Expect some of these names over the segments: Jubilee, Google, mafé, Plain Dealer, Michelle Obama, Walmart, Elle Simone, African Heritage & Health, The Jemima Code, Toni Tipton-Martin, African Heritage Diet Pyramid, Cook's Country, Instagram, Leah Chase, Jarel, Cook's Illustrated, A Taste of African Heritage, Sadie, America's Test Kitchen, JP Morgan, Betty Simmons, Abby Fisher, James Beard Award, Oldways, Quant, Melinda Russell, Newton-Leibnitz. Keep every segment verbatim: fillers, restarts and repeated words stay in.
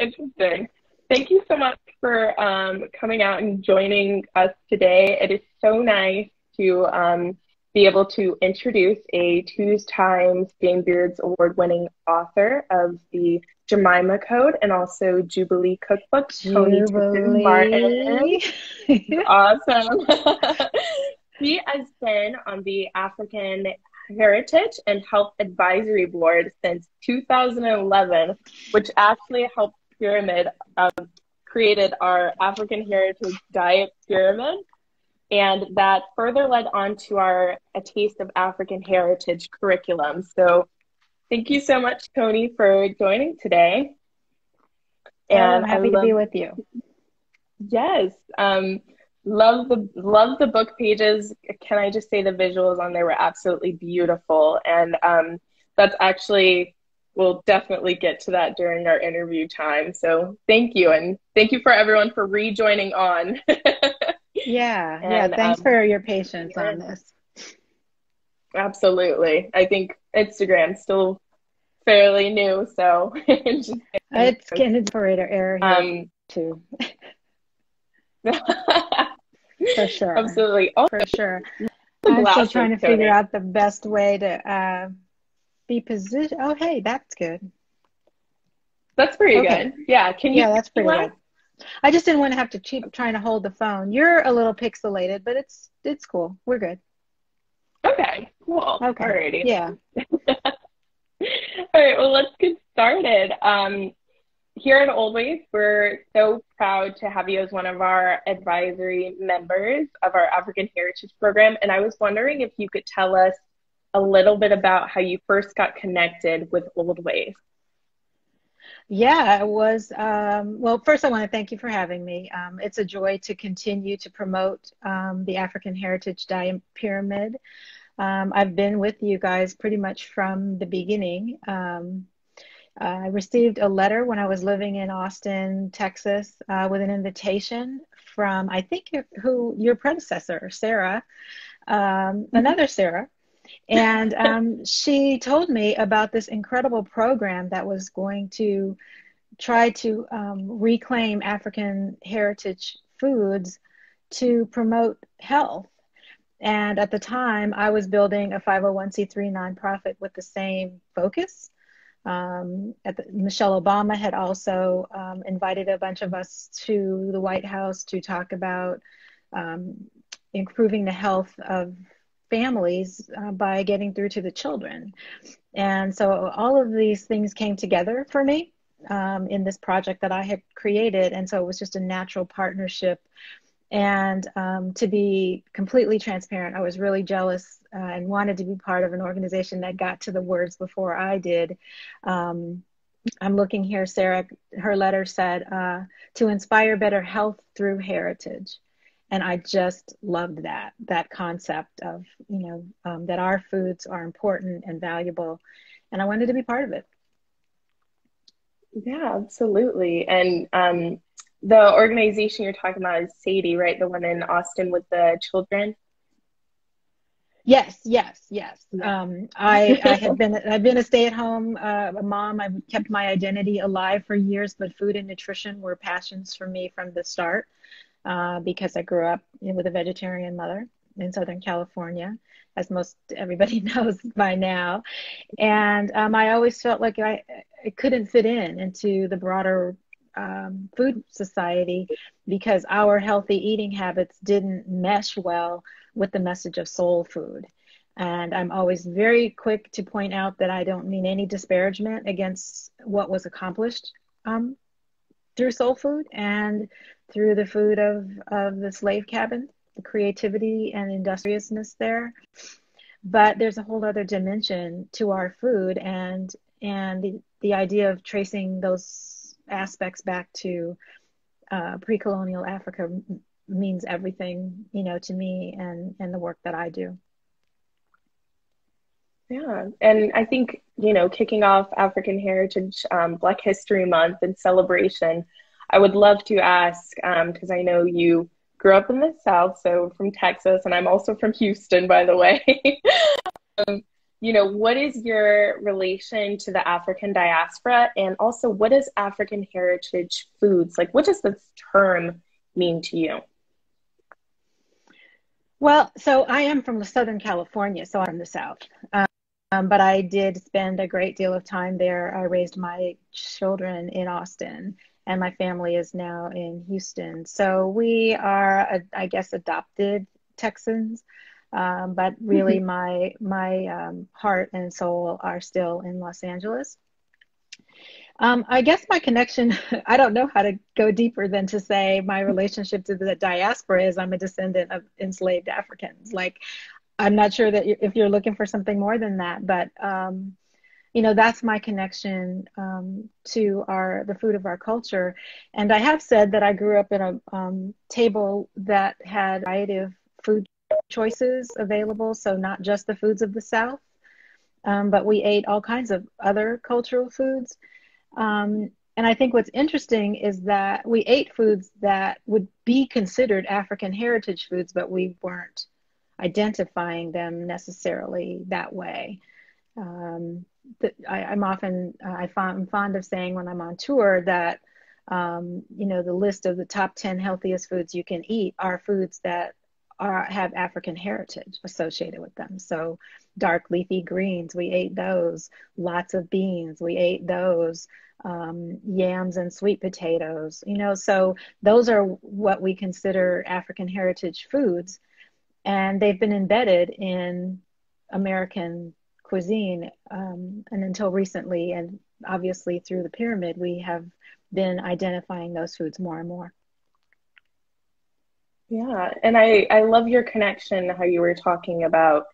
interesting. Thank you so much for um, coming out and joining us today. It is so nice to um, be able to introduce a two times Gamebeards award-winning author of The Jemima Code and also Jubilee cookbook, Toni Tipton-Martin. Awesome. She has been on the African Heritage and Health Advisory Board since two thousand eleven, which actually helped pyramid um, created our African Heritage Diet Pyramid, and that further led on to our A Taste of African Heritage curriculum. So thank you so much, Toni, for joining today. And I'm happy love, to be with you. Yes. Um, love the love the book pages. Can I just say the visuals on there were absolutely beautiful. And um, that's actually, we'll definitely get to that during our interview time. So thank you. And thank you for everyone for rejoining on. Yeah. And, yeah. Thanks um, for your patience yeah. on this. Absolutely. I think Instagram's still fairly new, so it's an operator error here um, too. For sure. Absolutely. Oh, for sure. I'm still trying to figure out the best way to uh, be positioned. Oh, hey, that's good. That's pretty okay. good. Yeah. Can you? Yeah, that's pretty good. I just didn't want to have to keep trying to hold the phone. You're a little pixelated, but it's it's cool. We're good. Okay, cool. Okay. Alrighty. Yeah. All right, well, let's get started. Um, here at Oldways, we're so proud to have you as one of our advisory members of our African Heritage Program, and I was wondering if you could tell us a little bit about how you first got connected with Oldways. Yeah, it was. Um, well, first, I want to thank you for having me. Um, it's a joy to continue to promote um, the African Heritage Diet Pyramid. Um, I've been with you guys pretty much from the beginning. Um, I received a letter when I was living in Austin, Texas, uh, with an invitation from, I think, who your predecessor, Sarah, um, another Sarah. And um, she told me about this incredible program that was going to try to um, reclaim African heritage foods to promote health. And at the time, I was building a five oh one c three nonprofit with the same focus. Um, at the, Michelle Obama had also um, invited a bunch of us to the White House to talk about um, improving the health of families uh, by getting through to the children. And so all of these things came together for me um, in this project that I had created. And so it was just a natural partnership. And um, to be completely transparent, I was really jealous uh, and wanted to be part of an organization that got to the words before I did. Um, I'm looking here, Sarah, her letter said, uh, to inspire better health through heritage. And I just loved that, that concept of, you know, um, that our foods are important and valuable. And I wanted to be part of it. Yeah, absolutely. And um, the organization you're talking about is Sadie, right? The one in Austin with the children? Yes, yes, yes. Yeah. Um, I, I have been, I've been a stay-at-home uh, mom. I've kept my identity alive for years, but food and nutrition were passions for me from the start. Uh, because I grew up with a vegetarian mother in Southern California, as most everybody knows by now. And um, I always felt like I, I couldn't fit in into the broader um, food society because our healthy eating habits didn't mesh well with the message of soul food. And I'm always very quick to point out that I don't mean any disparagement against what was accomplished um, through soul food and through the food of, of the slave cabin, the creativity and industriousness there. But there's a whole other dimension to our food and, and the, the idea of tracing those aspects back to uh, pre-colonial Africa means everything, you know, to me and, and the work that I do. Yeah, and I think, you know, kicking off African Heritage um, Black History Month and celebration, I would love to ask, because um, I know you grew up in the South, so from Texas, and I'm also from Houston, by the way. um, you know, what is your relation to the African diaspora? And also, what is African heritage foods? Like, what does this term mean to you? Well, so I am from Southern California, so I'm from the South. Um, but I did spend a great deal of time there. I raised my children in Austin, and my family is now in Houston. So we are, I guess, adopted Texans. Um, but really, mm-hmm. my my um, heart and soul are still in Los Angeles. Um, I guess my connection, I don't know how to go deeper than to say my relationship to the diaspora is I'm a descendant of enslaved Africans. Like, I'm not sure that you're, if you're looking for something more than that, but, um, you know, that's my connection um, to our the food of our culture. And I have said that I grew up in a um, table that had a variety of food choices available, so not just the foods of the South, um, but we ate all kinds of other cultural foods. Um, and I think what's interesting is that we ate foods that would be considered African heritage foods, but we weren't identifying them necessarily that way. Um, the, I, I'm often, uh, I fond, I'm fond of saying when I'm on tour that, um, you know, the list of the top ten healthiest foods you can eat are foods that are, have African heritage associated with them. So dark leafy greens, we ate those. Lots of beans, we ate those. Um, yams and sweet potatoes, you know, so those are what we consider African heritage foods. And they've been embedded in American cuisine. Um, and until recently, and obviously through the pyramid, we have been identifying those foods more and more. Yeah, and I, I love your connection, how you were talking about,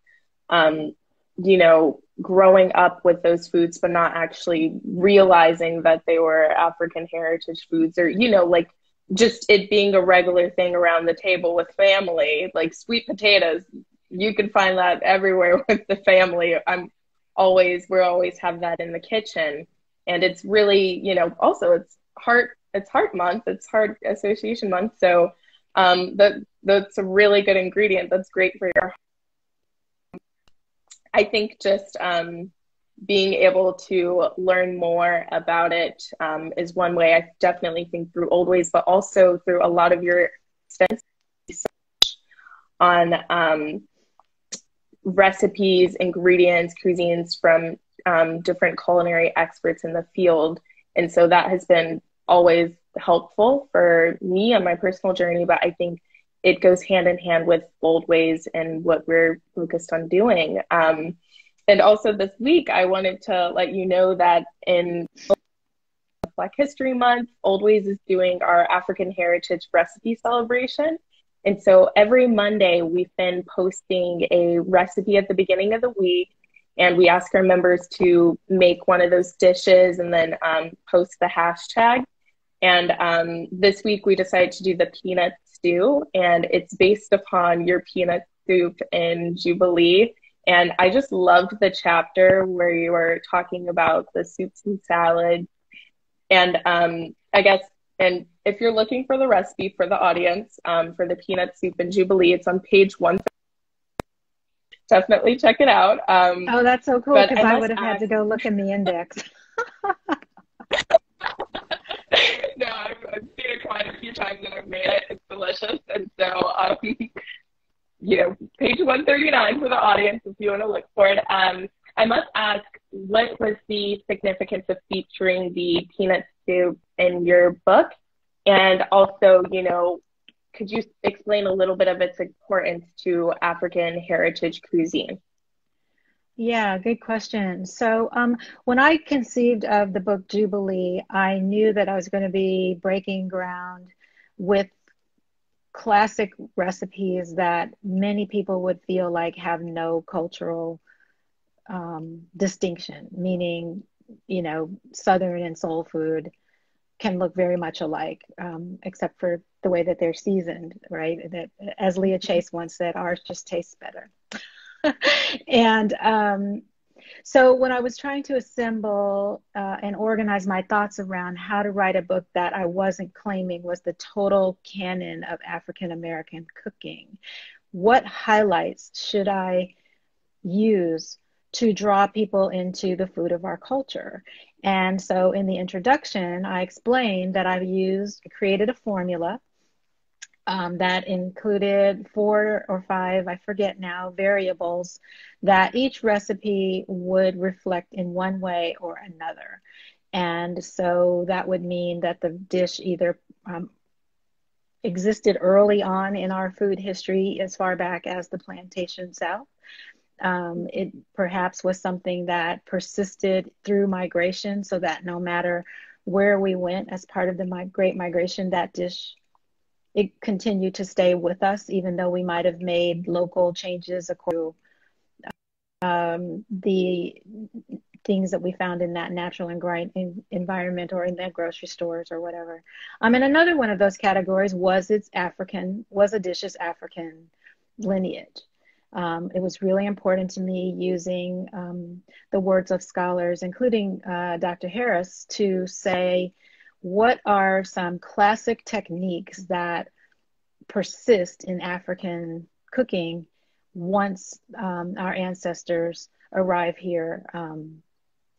um, you know, growing up with those foods, but not actually realizing that they were African heritage foods, or, you know, like just it being a regular thing around the table with family, like sweet potatoes. You can find that everywhere with the family. I'm always, we always have that in the kitchen. And it's really, you know, also it's heart, it's heart month, it's heart association month. So Um, that that's a really good ingredient. That's great for your. I think just um, being able to learn more about it um, is one way. I definitely think through Oldways, but also through a lot of your extensive research on um, recipes, ingredients, cuisines from um, different culinary experts in the field, and so that has been always helpful for me on my personal journey, but I think it goes hand in hand with Oldways and what we're focused on doing. Um, and also this week, I wanted to let you know that in Black History Month, Oldways is doing our African Heritage Recipe Celebration. And so every Monday, we've been posting a recipe at the beginning of the week, and we ask our members to make one of those dishes and then um, post the hashtag. And um, this week we decided to do the peanut stew, and it's based upon your peanut soup in Jubilee. And I just loved the chapter where you were talking about the soups and salad. And um, I guess, and if you're looking for the recipe for the audience um, for the peanut soup in Jubilee, it's on page one. Definitely check it out. Um, oh, that's so cool, because I, I would have ask... had to go look in the index. No, I've, I've seen it quite a few times and I've made it. It's delicious. And so, um, you know, page one thirty-nine for the audience if you want to look for it. Um, I must ask, what was the significance of featuring the peanut soup in your book? And also, you know, could you explain a little bit of its importance to African heritage cuisine? Yeah, good question. So um, when I conceived of the book Jubilee, I knew that I was going to be breaking ground with classic recipes that many people would feel like have no cultural um, distinction, meaning, you know, Southern and soul food can look very much alike, um, except for the way that they're seasoned, right? That, as Leah Chase once said, ours just tastes better. And um, so when I was trying to assemble uh, and organize my thoughts around how to write a book that I wasn't claiming was the total canon of African-American cooking, what highlights should I use to draw people into the food of our culture. And so in the introduction, I explained that I've used, created a formula um, that included four or five, I forget now, variables that each recipe would reflect in one way or another. And so that would mean that the dish either um, existed early on in our food history as far back as the plantation South. Um, it perhaps was something that persisted through migration, so that no matter where we went as part of the mig- Great Migration, that dish, it continued to stay with us, even though we might have made local changes according to um, the things that we found in that natural en- environment or in the grocery stores or whatever. Um, and another one of those categories was its African, was a dish's African lineage. Um, it was really important to me using um, the words of scholars, including uh, Doctor Harris, to say, what are some classic techniques that persist in African cooking once um, our ancestors arrive here um,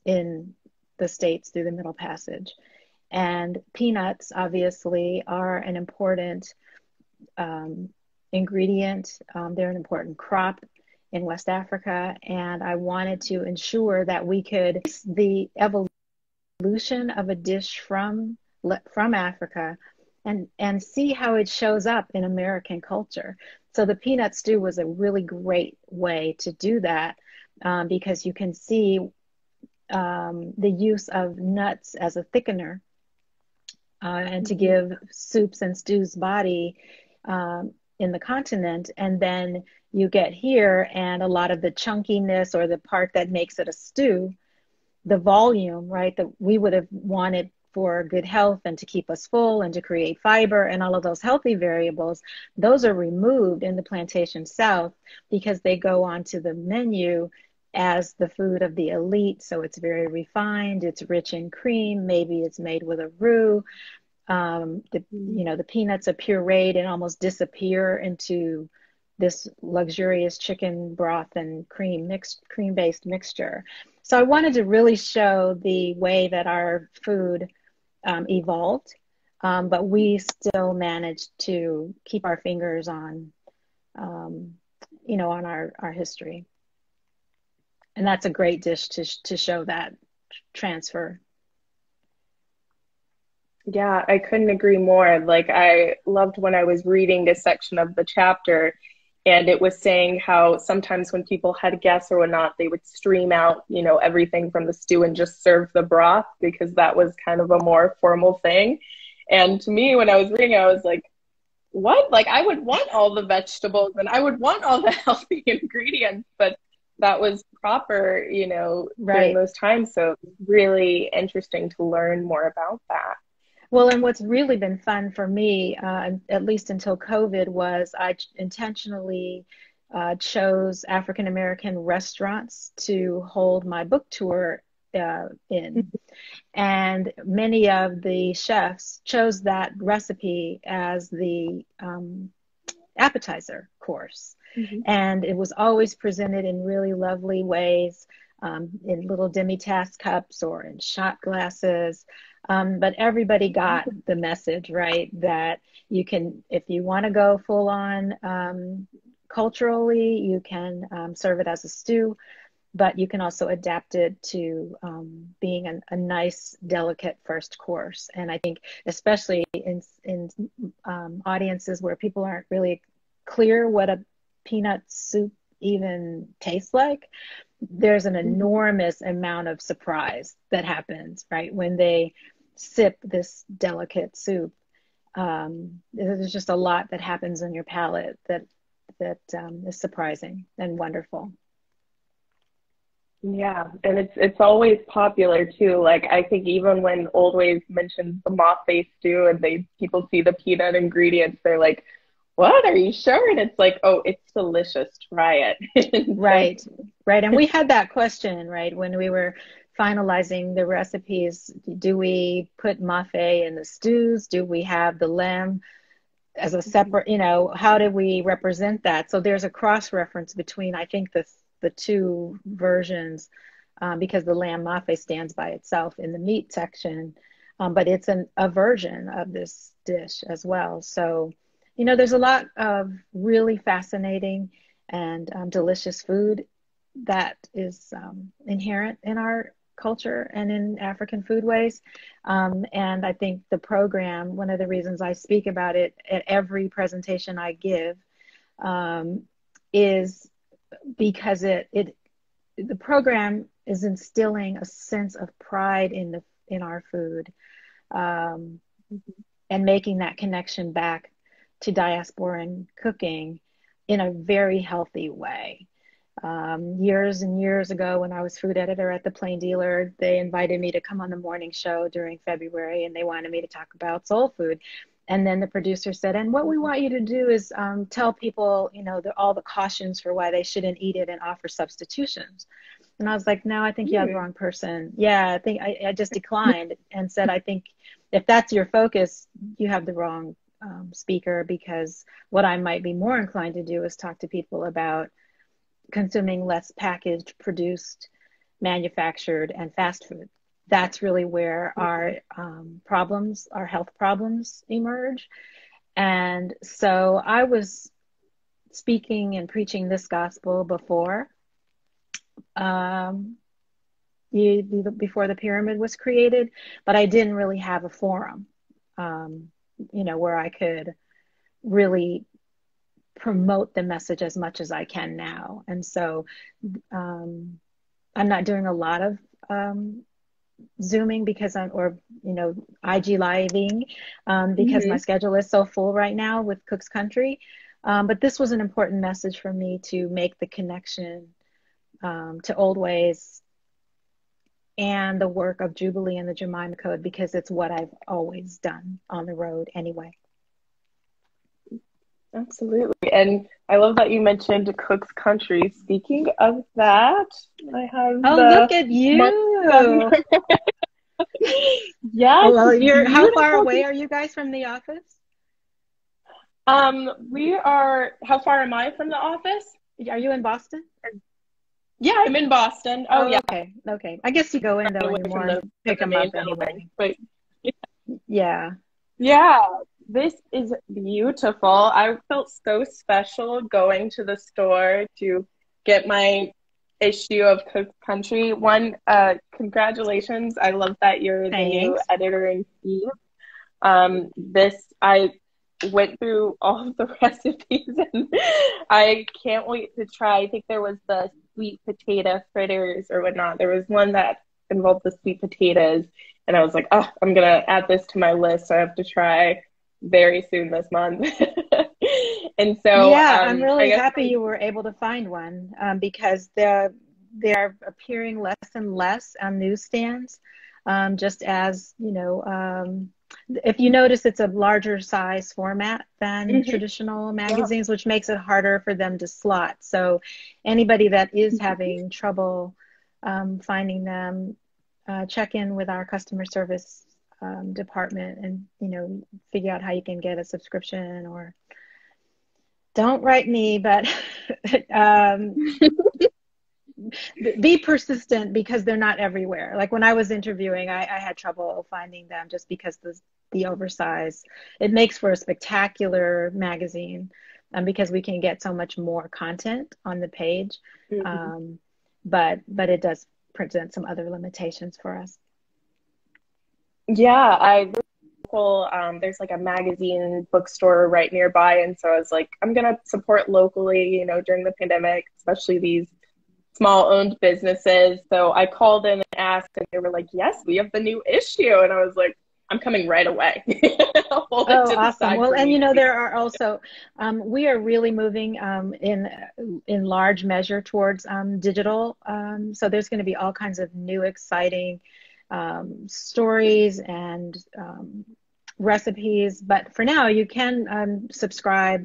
in the States through the Middle Passage? And peanuts, obviously, are an important um, ingredient. Um, they're an important crop in West Africa, and I wanted to ensure that we could the evolution of a dish from from Africa and and see how it shows up in American culture. So the peanut stew was a really great way to do that, um, because you can see um, the use of nuts as a thickener uh, and to give soups and stews body um, in the continent. And then you get here, and a lot of the chunkiness, or the part that makes it a stew, the volume, right, that we would have wanted for good health and to keep us full and to create fiber and all of those healthy variables, those are removed in the plantation South because they go onto the menu as the food of the elite. So it's very refined, it's rich in cream, maybe it's made with a roux. Um, the, you know, the peanuts are pureed and almost disappear into this luxurious chicken broth and cream mixed, cream-based mixture. So I wanted to really show the way that our food um, evolved, um, but we still managed to keep our fingers on, um, you know, on our, our history. And that's a great dish to, to show that transfer. Yeah, I couldn't agree more. Like, I loved when I was reading this section of the chapter, and it was saying how sometimes when people had guests or whatnot, they would stream out, you know, everything from the stew and just serve the broth, because that was kind of a more formal thing. And to me, when I was reading, I was like, what? Like, I would want all the vegetables and I would want all the healthy ingredients, but that was proper, you know, right, during those times. So it's really interesting to learn more about that. Well, and what's really been fun for me, uh, at least until COVID, was I intentionally uh, chose African-American restaurants to hold my book tour uh, in. And many of the chefs chose that recipe as the um, appetizer course. Mm-hmm. And it was always presented in really lovely ways, um, in little demi-tasse cups or in shot glasses. Um, but everybody got the message, right, that you can, if you want to go full on um, culturally, you can um, serve it as a stew, but you can also adapt it to um, being an, a nice, delicate first course. And I think especially in, in um, audiences where people aren't really clear what a peanut soup even tastes like, there's an enormous amount of surprise that happens, right, when they sip this delicate soup. Um, there's just a lot that happens on your palate that that um, is surprising and wonderful. Yeah, and it's it's always popular too. Like, I think even when Oldways mentions the moth-based stew and they people see the peanut ingredients, they're like, what, are you sure? And it's like, oh, it's delicious, try it. Right, right. And we had that question, right, when we were finalizing the recipes. Do we put mafé in the stews? Do we have the lamb as a separate, you know, how do we represent that? So there's a cross-reference between, I think, the the two versions um, because the lamb mafe stands by itself in the meat section, um, but it's an, a version of this dish as well. So, you know, there's a lot of really fascinating and um, delicious food that is um, inherent in our culture and in African foodways. Um, and I think the program, one of the reasons I speak about it at every presentation I give um, is because it, it the program is instilling a sense of pride in, the, in our food um, and making that connection back to diasporan cooking in a very healthy way. Um, years and years ago, when I was food editor at the Plain Dealer, they invited me to come on the morning show during February, and they wanted me to talk about soul food. And then the producer said, and what we want you to do is um, tell people, you know, the, all the cautions for why they shouldn't eat it and offer substitutions. And I was like, no, I think you have the wrong person. Yeah, I think I, I just declined and said, I think if that's your focus, you have the wrong um, speaker, because what I might be more inclined to do is talk to people about consuming less packaged, produced, manufactured, and fast food. That's really where our um, problems, our health problems emerge. And so I was speaking and preaching this gospel before, um, before the pyramid was created, but I didn't really have a forum, um, you know, where I could really promote the message as much as I can now. And so um, I'm not doing a lot of um, Zooming because I'm, or, you know, I G living um, because mm-hmm. my schedule is so full right now with Cook's Country. Um, but this was an important message for me to make the connection um, to Oldways and the work of Jubilee and the Jemima Code, because it's what I've always done on the road anyway. Absolutely. And I love that you mentioned Cook's Country. Speaking of that, I have Oh, the look at you. Yes. Well, you're, how far away are you guys from the office? Um, we are, how far am I from the office? Are you in Boston? Yeah, I'm in Boston. Oh, oh yeah. Okay. Okay. I guess you go in though and you want to pick them up anyway. But, yeah. Yeah. Yeah. This is beautiful. I felt so special going to the store to get my issue of Cook's Country. One, uh, congratulations. I love that you're Thanks. the new editor-in-chief. Um, this, I went through all of the recipes, and I can't wait to try. I think there was the sweet potato fritters or whatnot. There was one that involved the sweet potatoes, and I was like, oh, I'm going to add this to my list. So I have to try very soon this month. And so yeah, um, I'm really happy you were able to find one um, because they're, they're appearing less and less on newsstands. Um, just as, you know, um, if you notice, it's a larger size format than mm-hmm. traditional magazines, yeah. which makes it harder for them to slot. So anybody that is mm-hmm. having trouble um, finding them, uh, check in with our customer service Um, department and, you know, figure out how you can get a subscription, or don't write me, but um, be persistent, because they're not everywhere. Like when I was interviewing, I, I had trouble finding them just because the, the oversize, it makes for a spectacular magazine um, because we can get so much more content on the page. Mm-hmm. um, but, but it does present some other limitations for us. Yeah, I um, there's like a magazine bookstore right nearby, and so I was like, I'm gonna support locally, you know, during the pandemic, especially these small owned businesses. So I called in and asked, and they were like, yes, we have the new issue, and I was like, I'm coming right away. Oh, awesome! Well, and me. You know, there are also um, we are really moving um, in in large measure towards um, digital. Um, so there's going to be all kinds of new, exciting Um, stories and um, recipes, but for now you can um, subscribe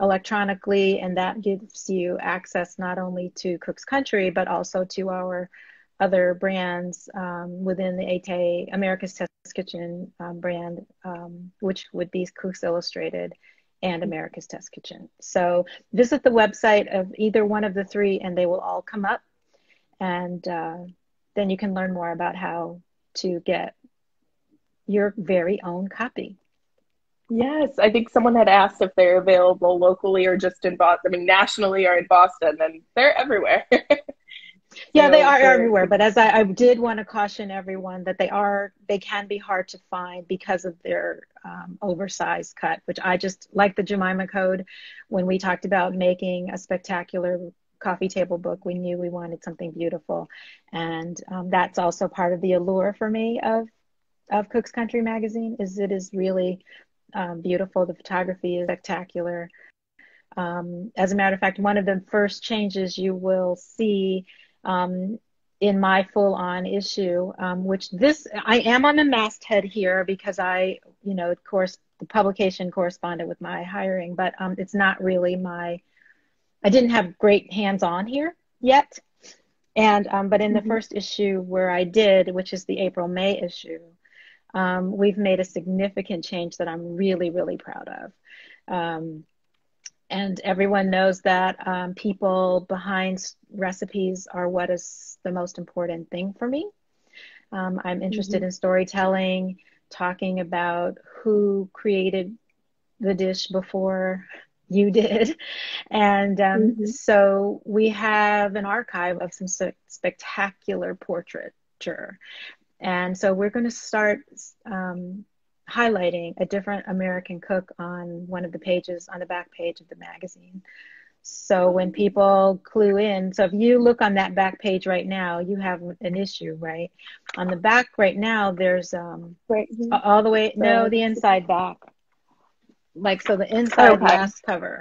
electronically, and that gives you access not only to Cook's Country but also to our other brands um, within the A T A, America's Test Kitchen um, brand, um, which would be Cook's Illustrated and America's Test Kitchen. So visit the website of either one of the three and they will all come up. And uh, then you can learn more about how to get your very own copy. Yes, I think someone had asked if they're available locally or just in Boston. I mean, nationally or in Boston, and they're everywhere. Yeah, they are everywhere. But as I, I did want to caution everyone that they are, they can be hard to find because of their um, oversized cut, which I just, like the Jemima Code, when we talked about making a spectacular coffee table book, we knew we wanted something beautiful. And um, that's also part of the allure for me of, of Cook's Country magazine, is it is really um, beautiful. The photography is spectacular. Um, as a matter of fact, one of the first changes you will see Um, in my full-on issue, um, which this, I am on the masthead here because I, you know, of course, the publication corresponded with my hiring, but um, it's not really my, I didn't have great hands-on here yet. And, um, but in the mm-hmm. first issue where I did, which is the April May issue, um, we've made a significant change that I'm really, really proud of. Um, And everyone knows that um, people behind recipes are what is the most important thing for me. Um, I'm interested mm-hmm. in storytelling, talking about who created the dish before you did. And um, mm-hmm. so we have an archive of some so spectacular portraiture. And so we're going to start um, highlighting a different American cook on one of the pages, on the back page of the magazine. So when people clue in, so if you look on that back page right now, you have an issue, right? On the back right now, there's um, right. all the way, no, the inside back. Like, so the inside okay. last cover.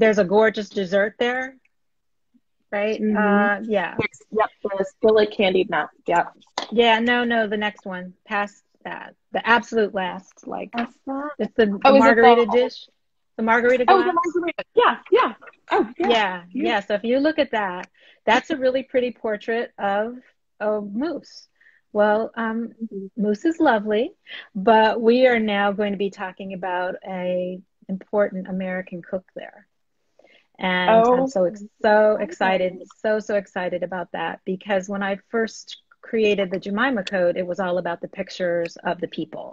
There's a gorgeous dessert there, right? Mm-hmm. uh, yeah. Yep, there's still a candied nut, yep. Yeah, no, no, the next one, past that, the absolute last, like it's the, the oh, margarita it the, dish the margarita glass. Oh, the margarita. yeah yeah oh yeah. yeah yeah so if you look at that, that's a really pretty portrait of of Moose. Well, um Moose is lovely, but we are now going to be talking about a important American cook there. And oh. I'm so so excited so so excited about that, because when I first created the Jemima Code, it was all about the pictures of the people.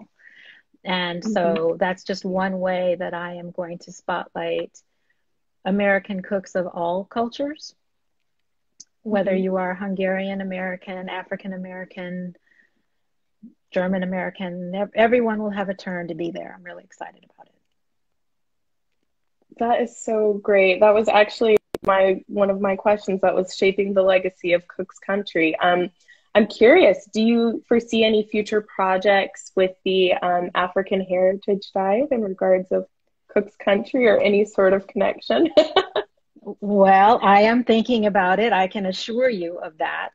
And mm-hmm. so that's just one way that I am going to spotlight American cooks of all cultures, whether mm-hmm. you are Hungarian American, African American, German American, everyone will have a turn to be there. I'm really excited about it. That is so great. That was actually my one of my questions that was shaping the legacy of Cook's Country. Um, I'm curious, do you foresee any future projects with the um, African Heritage Diet in regards of Cook's Country or any sort of connection? Well, I am thinking about it. I can assure you of that.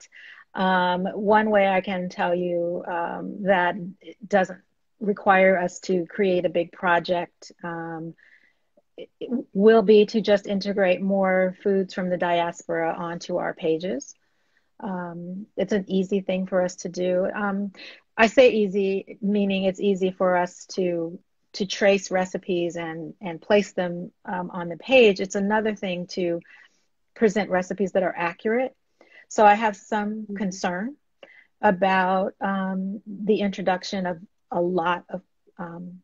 Um, one way I can tell you um, that it doesn't require us to create a big project um, will be to just integrate more foods from the diaspora onto our pages. Um, it's an easy thing for us to do. Um, I say easy, meaning it's easy for us to to trace recipes and, and place them um, on the page. It's another thing to present recipes that are accurate. So I have some mm-hmm. concern about um, the introduction of a lot of um,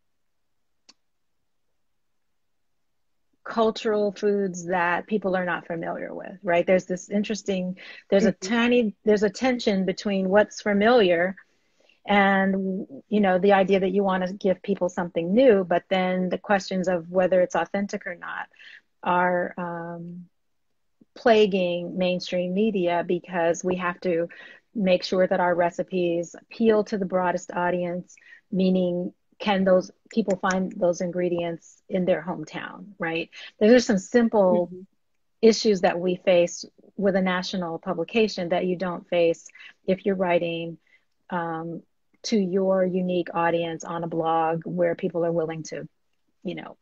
cultural foods that people are not familiar with, right? There's this interesting, there's a tiny, there's a tension between what's familiar and, you know, the idea that you want to give people something new, but then the questions of whether it's authentic or not are um, plaguing mainstream media, because we have to make sure that our recipes appeal to the broadest audience, meaning can those people find those ingredients in their hometown, right? There's some simple mm-hmm. issues that we face with a national publication that you don't face if you're writing um, to your unique audience on a blog where people are willing to, you know,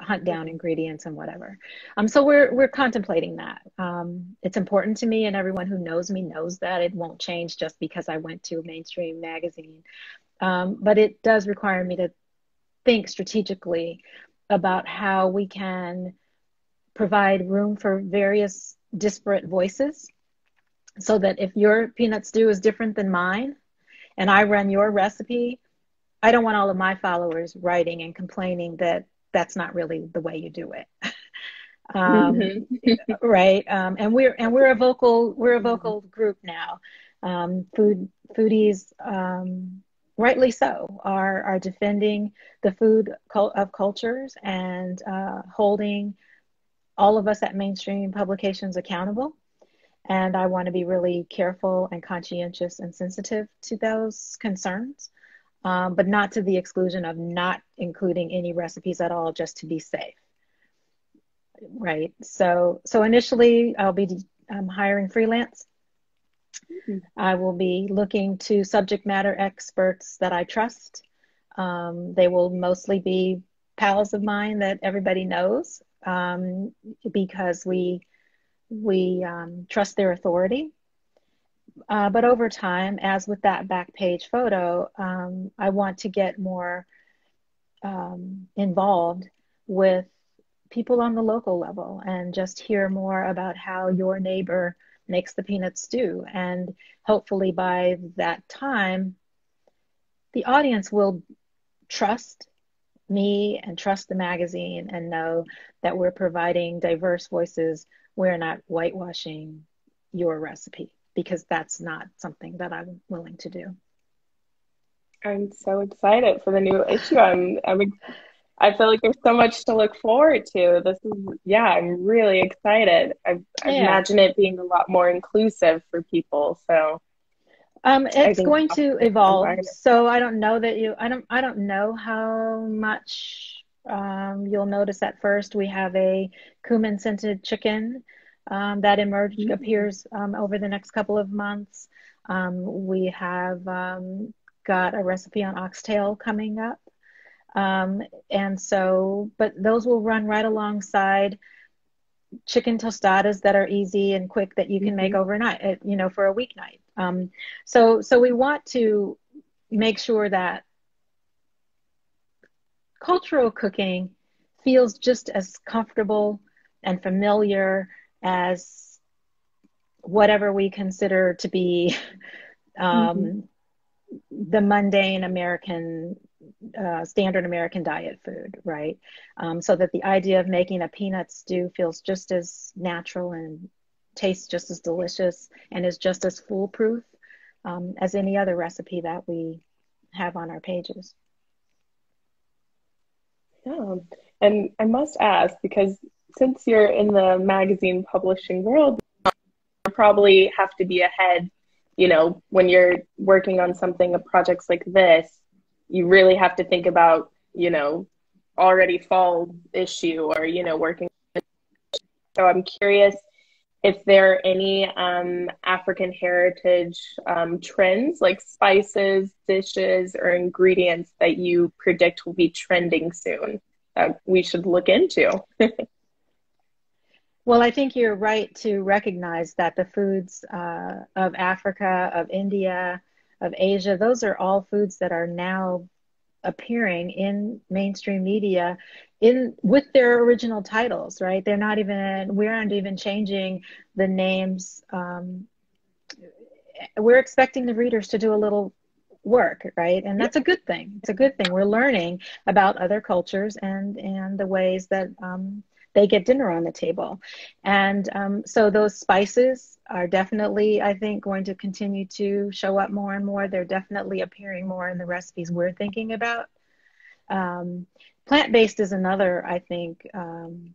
hunt down ingredients and whatever. Um, so we're we're contemplating that. Um, it's important to me, and everyone who knows me knows that it won't change just because I went to a mainstream magazine. Um, but it does require me to think strategically about how we can provide room for various disparate voices, so that if your peanut stew is different than mine and I run your recipe, I don't want all of my followers writing and complaining that that's not really the way you do it. um, mm-hmm. Right. Um, and we're, and we're a vocal, we're a vocal group now. Um, food foodies, um, rightly so, are, are defending the food cult of cultures and uh, holding all of us at mainstream publications accountable. And I want to be really careful and conscientious and sensitive to those concerns, um, but not to the exclusion of not including any recipes at all, just to be safe. Right. So, so initially I'll be um, hiring freelance. Mm-hmm. I will be looking to subject matter experts that I trust. Um, they will mostly be pals of mine that everybody knows, um, because we We um, trust their authority. Uh, but over time, as with that back page photo, um, I want to get more um, involved with people on the local level and just hear more about how your neighbor makes the peanut stew. And hopefully by that time, the audience will trust me and trust the magazine and know that we're providing diverse voices. We're not whitewashing your recipe, because that's not something that I'm willing to do. I'm so excited for the new issue. I'm, I'm, I feel like there's so much to look forward to. This is, yeah, I'm really excited. I, I yeah. imagine it being a lot more inclusive for people. So um, it's going to evolve. So I don't know that you, I don't, I don't know how much Um, you'll notice at first we have a cumin scented chicken um, that emerged, mm-hmm. appears um, over the next couple of months. Um, we have um, got a recipe on oxtail coming up. Um, and so, but those will run right alongside chicken tostadas that are easy and quick that you can mm-hmm. make overnight, you know, for a weeknight. Um, so, so we want to make sure that cultural cooking feels just as comfortable and familiar as whatever we consider to be um, mm-hmm. the mundane American, uh, standard American diet food, right? Um, so that the idea of making a peanut stew feels just as natural and tastes just as delicious and is just as foolproof um, as any other recipe that we have on our pages. Yeah. And I must ask, because since you're in the magazine publishing world, you probably have to be ahead, you know, when you're working on something, of projects like this, you really have to think about, you know, already fall issue or, you know, working. So I'm curious if there are any um, African heritage um, trends, like spices, dishes, or ingredients that you predict will be trending soon that we should look into. Well, I think you're right to recognize that the foods uh, of Africa, of India, of Asia, those are all foods that are now appearing in mainstream media in with their original titles, right? They're not even, we're not even changing the names. Um, we're expecting the readers to do a little work, right? And that's a good thing. It's a good thing. We're learning about other cultures and, and the ways that um, they get dinner on the table. And um, so those spices are definitely, I think, going to continue to show up more and more. They're definitely appearing more in the recipes we're thinking about. Um, plant-based is another, I think, um,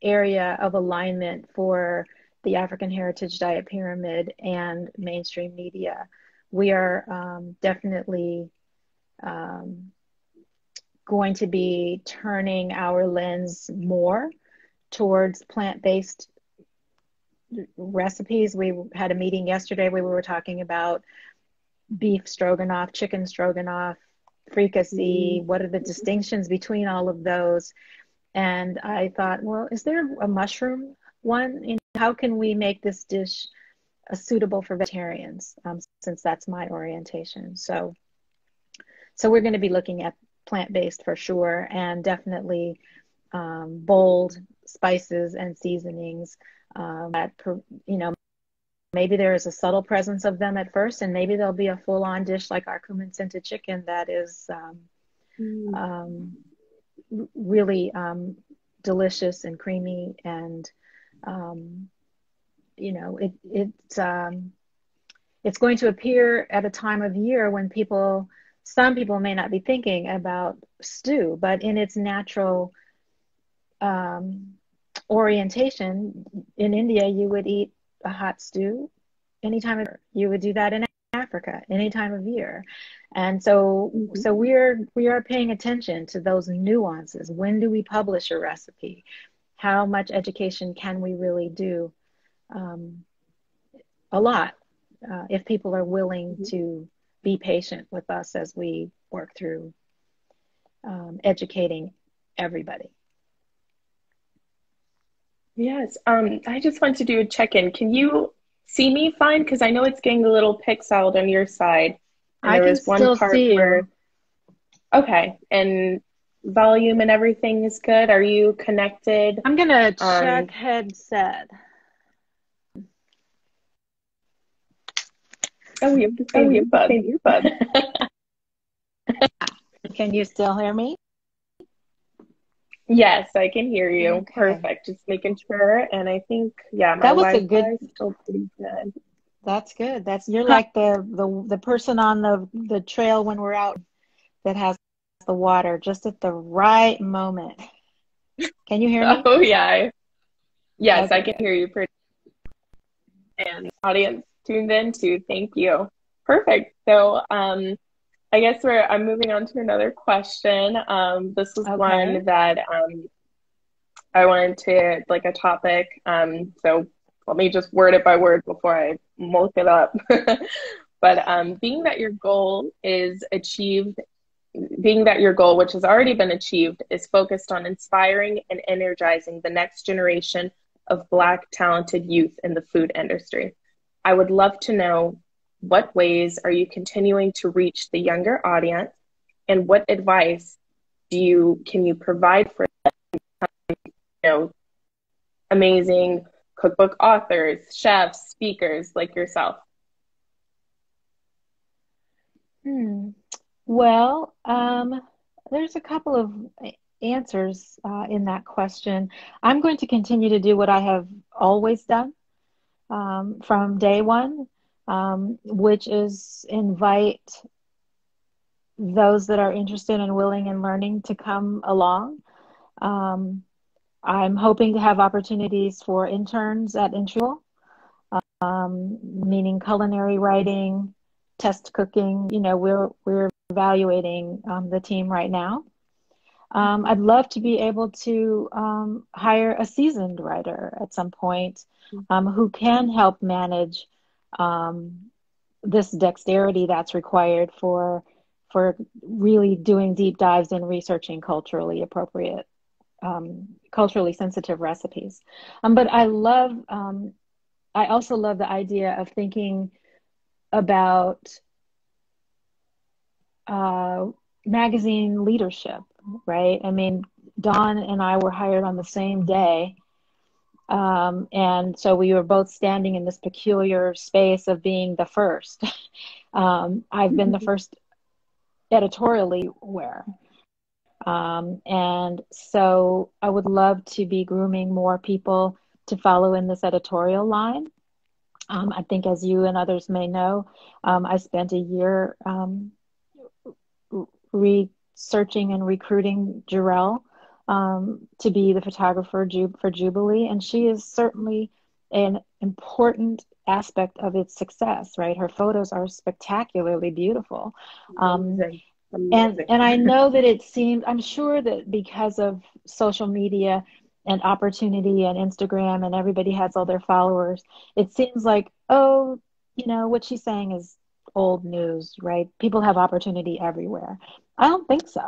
area of alignment for the African Heritage Diet Pyramid and mainstream media. We are um, definitely um, going to be turning our lens more towards plant-based recipes. We had a meeting yesterday where we were talking about beef stroganoff, chicken stroganoff, fricassee, mm-hmm. what are the distinctions between all of those? And I thought, well, is there a mushroom one? And how can we make this dish suitable for vegetarians, um, since that's my orientation? So, so we're going to be looking at plant-based for sure, and definitely um, bold spices and seasonings um, that, you know, maybe there is a subtle presence of them at first, and maybe there'll be a full-on dish like our cumin-scented chicken that is um, mm. um, really um, delicious and creamy, and um, you know, it it um, it's going to appear at a time of year when people, some people may not be thinking about stew, but in its natural um, orientation, in India you would eat a hot stew any time of year. You would do that in Africa any time of year, and so mm-hmm. so we're we are paying attention to those nuances. When do we publish a recipe? How much education can we really do? Um, a lot, uh, if people are willing mm-hmm. to be patient with us as we work through um, educating everybody. Yes, um, I just want to do a check-in. Can you see me fine? Because I know it's getting a little pixeled on your side. And I there can was one still part see where... you. Okay, and volume and everything is good. Are you connected? I'm going to check um, headset. Oh, we have the same earbud. earbud. Can you still hear me? Yes, I can hear you. Okay. Perfect. Just making sure. And I think, yeah, my that was a good. Still pretty good. That's good. That's you're like the the the person on the the trail when we're out that has the water just at the right moment. Can you hear me? Oh yeah. Yes, okay. I can hear you pretty. And audience tuned in too. Thank you. Perfect. So, um, I guess we're, I'm moving on to another question. Um, this was okay. one that um, I wanted to, like a topic. Um, so let me just word it by word before I mulk it up. But um, being that your goal is achieved, being that your goal, which has already been achieved, is focused on inspiring and energizing the next generation of Black talented youth in the food industry. I would love to know, what ways are you continuing to reach the younger audience, and what advice do you can you provide for them, you know, amazing cookbook authors, chefs, speakers like yourself? Hmm. Well, um, there's a couple of answers uh, in that question. I'm going to continue to do what I have always done um, from day one. Um, which is invite those that are interested and willing and learning to come along. Um, I'm hoping to have opportunities for interns at entry level, um, meaning culinary writing, test cooking. You know, we're we're evaluating um, the team right now. Um, I'd love to be able to um, hire a seasoned writer at some point um, who can help manage Um, this dexterity that's required for for really doing deep dives and researching culturally appropriate, um, culturally sensitive recipes. Um, but I love, um, I also love the idea of thinking about uh, magazine leadership, right? I mean, Dawn and I were hired on the same day. Um, and so we were both standing in this peculiar space of being the first. um, I've been the first editorially aware. Um, and so I would love to be grooming more people to follow in this editorial line. Um, I think as you and others may know, um, I spent a year um, researching and recruiting Jarel Um, to be the photographer ju for Jubilee, and she is certainly an important aspect of its success, right? Her photos are spectacularly beautiful. Um, Amazing. Amazing. And, and I know that it seemed, I'm sure that because of social media and opportunity and Instagram and everybody has all their followers, it seems like, oh, you know, what she's saying is old news, right? People have opportunity everywhere. I don't think so.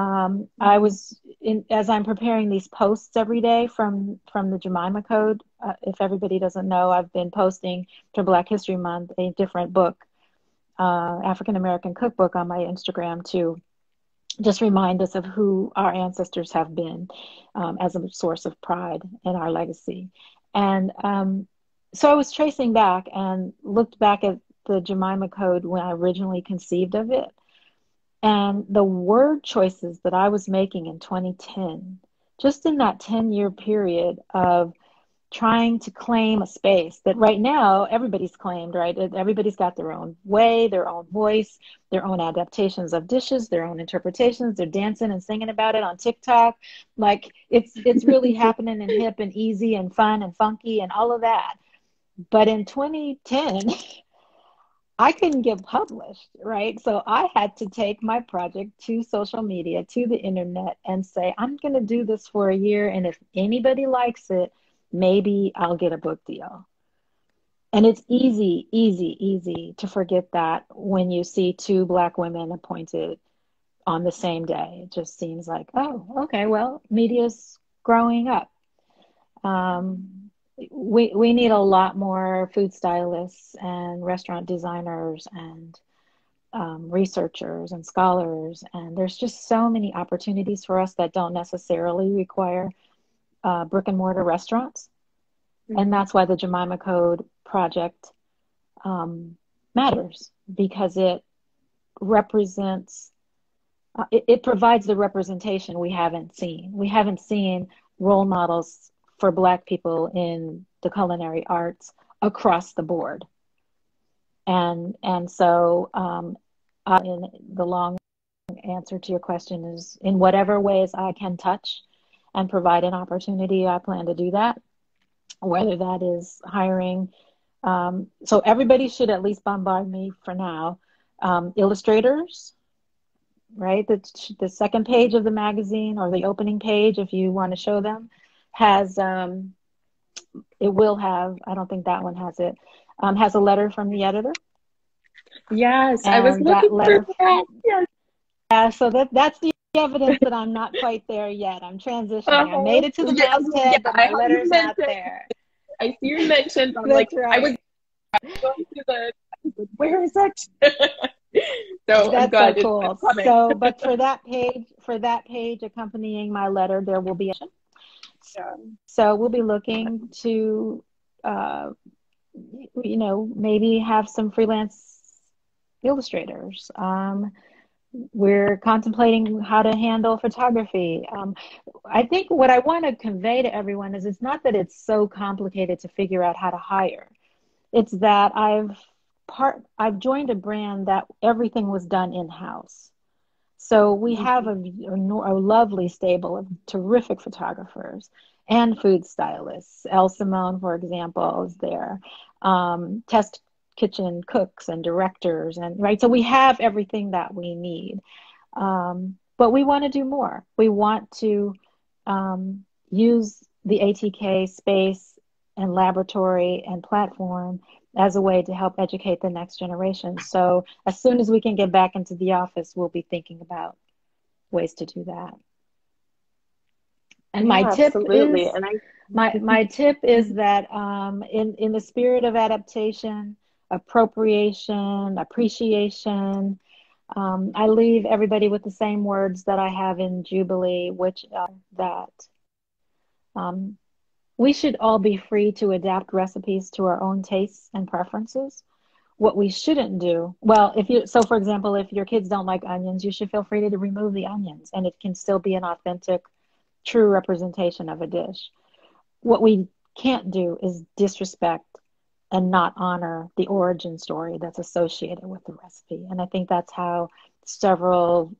Um, I was, in, as I'm preparing these posts every day from, from the Jemima Code, uh, if everybody doesn't know, I've been posting for Black History Month a different book, uh, African American cookbook on my Instagram too. just remind us of who our ancestors have been um, as a source of pride in our legacy. And um, so I was tracing back and looked back at the Jemima Code when I originally conceived of it. And the word choices that I was making in twenty ten, just in that ten-year period of trying to claim a space that right now everybody's claimed, right? Everybody's got their own way, their own voice, their own adaptations of dishes, their own interpretations. They're dancing and singing about it on TikTok. Like it's it's really happening and hip and easy and fun and funky and all of that. But in twenty ten, I couldn't get published, right? So I had to take my project to social media, to the internet, and say, I'm going to do this for a year, and if anybody likes it, maybe I'll get a book deal. And it's easy, easy, easy to forget that when you see two Black women appointed on the same day. It just seems like, oh, okay, well, media's growing up. Um, we we need a lot more food stylists and restaurant designers and um, researchers and scholars. And there's just so many opportunities for us that don't necessarily require Uh, brick and mortar restaurants. And that's why the Jemima Code project um, matters, because it represents, uh, it, it provides the representation we haven't seen. We haven't seen role models for Black people in the culinary arts across the board. And, and so um, uh, in the long answer to your question is, in whatever ways I can touch and provide an opportunity, I plan to do that, whether that is hiring. Um, so everybody should at least bombard me for now. Um, illustrators, right? The, the second page of the magazine, or the opening page, if you want to show them, has, um, it will have, I don't think that one has it, um, has a letter from the editor. Yes, and I was looking letter for that. Yes. Uh, so that, that's the evidence that I'm not quite there yet. I'm transitioning. Oh, I made it to the yeah, masthead, yeah, but my letter's not there. I see you mentioned. I'm like, right. I was going to the. Where is that? So that's so cool. So, but for that page, for that page accompanying my letter, there will be. Yeah. So we'll be looking to, uh, you know, maybe have some freelance illustrators. Um, We're contemplating how to handle photography. Um, I think what I want to convey to everyone is it's not that it's so complicated to figure out how to hire. It's that I've part I've joined a brand that everything was done in-house. So we have a, a, a lovely stable of terrific photographers and food stylists. Elle Simone, for example, is there. Um, test kitchen cooks and directors, and right, so we have everything that we need, um, but we want to do more. We want to um, use the A T K space and laboratory and platform as a way to help educate the next generation. So as soon as we can get back into the office, we'll be thinking about ways to do that. And my yeah, tip absolutely. is, and I... my my tip is that um, in in the spirit of adaptation, appropriation, appreciation. Um, I leave everybody with the same words that I have in Jubilee, which are that um, we should all be free to adapt recipes to our own tastes and preferences. What we shouldn't do, well, if you, so for example, if your kids don't like onions, you should feel free to remove the onions, and it can still be an authentic, true representation of a dish. What we can't do is disrespect and not honor the origin story that's associated with the recipe. And I think that's how several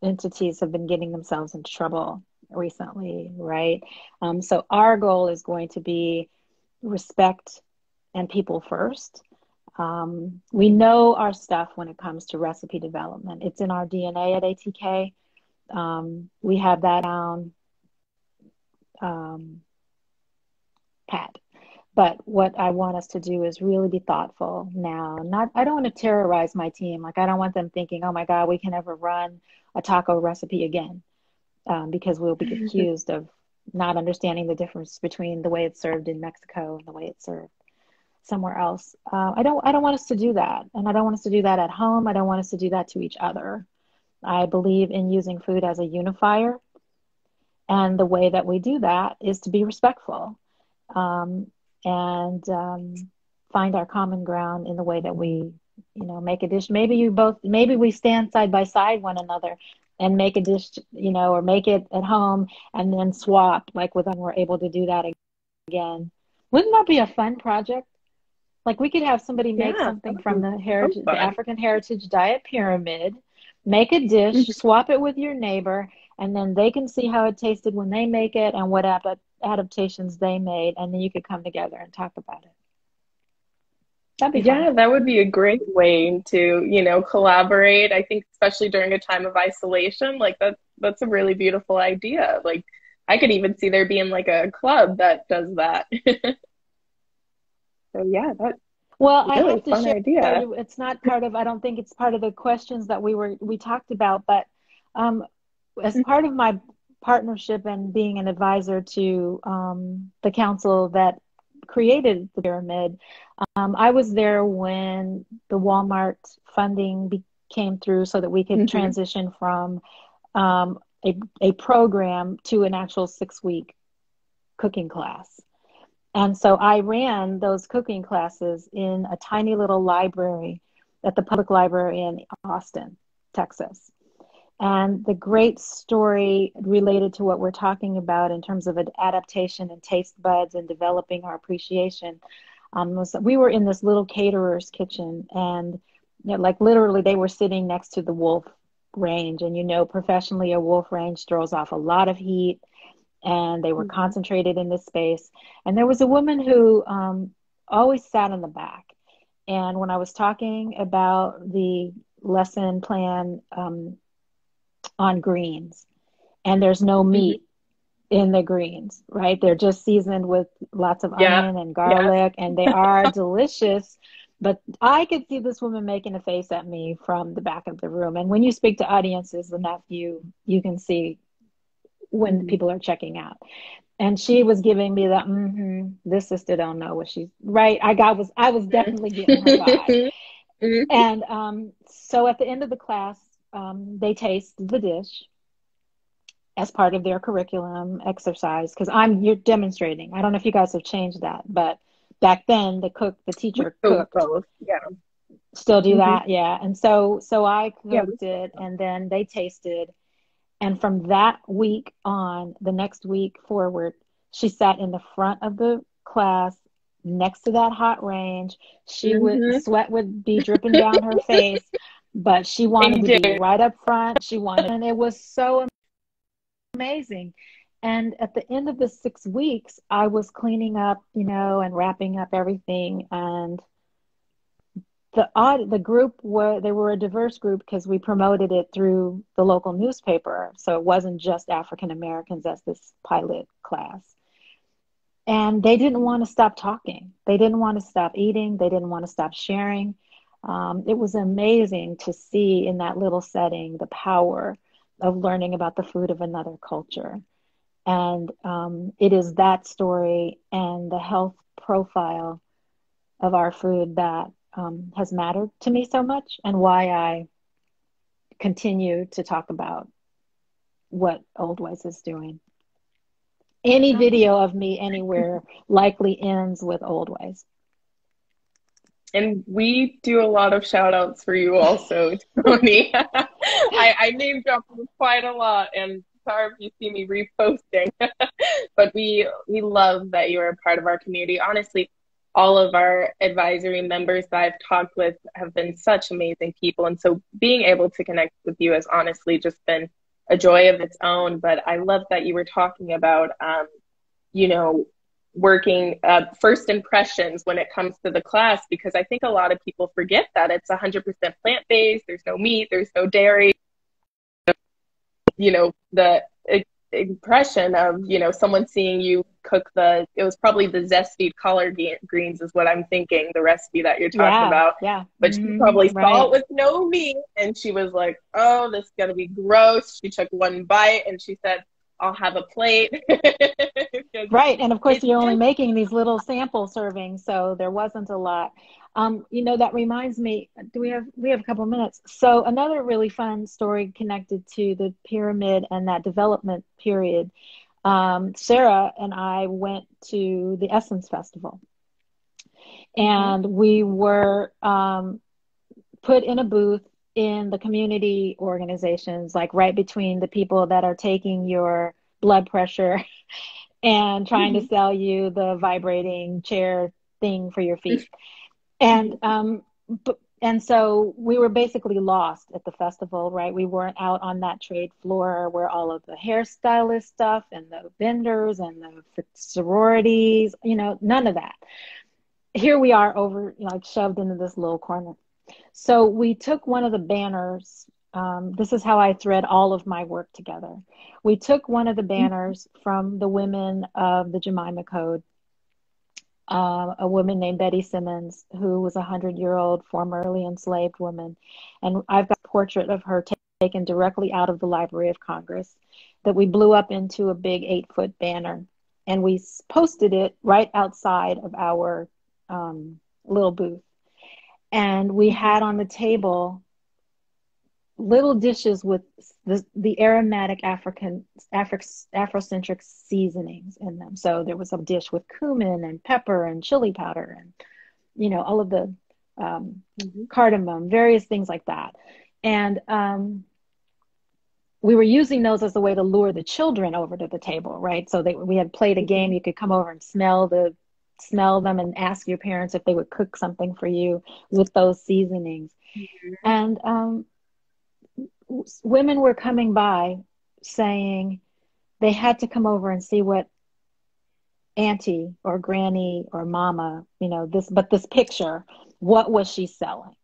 entities have been getting themselves into trouble recently, right? Um, so our goal is going to be respect and people first. Um, we know our stuff when it comes to recipe development. It's in our D N A at A T K. Um, we have that down um, pat. But what I want us to do is really be thoughtful now. Not, I don't want to terrorize my team. Like, I don't want them thinking, oh, my God, we can never run a taco recipe again, um, because we'll be accused of not understanding the difference between the way it's served in Mexico and the way it's served somewhere else. Uh, I don't I don't want us to do that. And I don't want us to do that at home. I don't want us to do that to each other. I believe in using food as a unifier. And the way that we do that is to be respectful um, and um, find our common ground in the way that we, you know, make a dish. Maybe you both, maybe we stand side by side one another and make a dish, you know, or make it at home and then swap, like with them, we're able to do that again. Wouldn't that be a fun project? Like we could have somebody make yeah, something from the heritage, the African Heritage Diet Pyramid, make a dish, mm-hmm. swap it with your neighbor, and then they can see how it tasted when they make it and what ad- adaptations they made. And then you could come together and talk about it. That'd be yeah, fun. That would be a great way to, you know, collaborate. I think especially during a time of isolation, like that, that's a really beautiful idea. Like I could even see there being like a club that does that. So yeah, that's well, really I have to share idea. It's not part of, I don't think it's part of the questions that we were, we talked about, but um, as part of my partnership and being an advisor to um, the council that created the pyramid, um, I was there when the Walmart funding be- came through so that we could mm-hmm. transition from um, a, a program to an actual six-week cooking class. And so I ran those cooking classes in a tiny little library at the public library in Austin, Texas. And the great story related to what we're talking about in terms of adaptation and taste buds and developing our appreciation um, was we were in this little caterer's kitchen and you know, like literally they were sitting next to the wolf range. And, you know, professionally a wolf range throws off a lot of heat. And they were concentrated in this space. And there was a woman who um, always sat in the back. And when I was talking about the lesson plan um, on greens, and there's no meat in the greens, right? They're just seasoned with lots of yeah. onion and garlic, yeah. and they are delicious. But I could see this woman making a face at me from the back of the room. And when you speak to audiences enough, you you can see when people are checking out. And she was giving me that, mm-hmm, this sister don't know what she's, right? I got was, I was definitely getting her vibe. Mm-hmm. And um, so at the end of the class, um, they taste the dish as part of their curriculum exercise. Cause I'm, you're demonstrating. I don't know if you guys have changed that, but back then the cook, the teacher cooked. Both. Yeah. Still do mm-hmm. that. Yeah. And so, so I cooked yeah, it and then they tasted. And from that week on, the next week forward, she sat in the front of the class next to that hot range. She mm-hmm. would, sweat would be dripping down her face, but she wanted to be right up front. She wanted, and it was so amazing. And at the end of the six weeks, I was cleaning up, you know, and wrapping up everything. And The odd, the group, were, they were a diverse group because we promoted it through the local newspaper. So it wasn't just African-Americans as this pilot class. And they didn't want to stop talking. They didn't want to stop eating. They didn't want to stop sharing. Um, it was amazing to see in that little setting the power of learning about the food of another culture. And um, it is that story and the health profile of our food that Um, has mattered to me so much and why I continue to talk about what Oldways is doing. Any video of me anywhere likely ends with Oldways. And we do a lot of shout outs for you also, Toni. I, I name drop quite a lot and sorry if you see me reposting, but we, we love that you are a part of our community. Honestly, all of our advisory members that I've talked with have been such amazing people. And so being able to connect with you has honestly just been a joy of its own. But I love that you were talking about, um, you know, working uh, first impressions when it comes to the class, because I think a lot of people forget that it's one hundred percent plant-based. There's no meat. There's no dairy. You know, the it, impression of, you know, someone seeing you cook the, it was probably the zesty collard greens is what I'm thinking, the recipe that you're talking yeah, about. Yeah. But she mm-hmm, probably right. saw it with no meat and she was like, oh, this is going to be gross. She took one bite and she said, I'll have a plate. Right. And of course, you're only making these little sample servings, so there wasn't a lot. Um, you know, that reminds me, do we have, we have a couple of minutes. So another really fun story connected to the pyramid and that development period. Um, Sarah and I went to the Essence Festival, and we were um, put in a booth in the community organizations, like right between the people that are taking your blood pressure and trying mm-hmm. to sell you the vibrating chair thing for your feet. And, um, and so we were basically lost at the festival, right? We weren't out on that trade floor where all of the hairstylist stuff and the vendors and the sororities, you know, none of that. Here we are over, like shoved into this little corner. So we took one of the banners. Um, this is how I thread all of my work together. We took one of the banners mm-hmm. from the women of the Jemima Code. Uh, a woman named Betty Simmons, who was a hundred-year-old formerly enslaved woman. And I've got a portrait of her t- taken directly out of the Library of Congress that we blew up into a big eight-foot banner. And we posted it right outside of our um, little booth. And we had on the table little dishes with the, the aromatic African, Afro, Afrocentric seasonings in them. So there was a dish with cumin and pepper and chili powder and, you know, all of the um, mm-hmm. cardamom, various things like that. And um, we were using those as a way to lure the children over to the table, right? So they, we had played a game. You could come over and smell the smell them and ask your parents if they would cook something for you with those seasonings. Mm-hmm. And um, women were coming by saying they had to come over and see what auntie or granny or mama, you know, this, but this picture, what was she selling?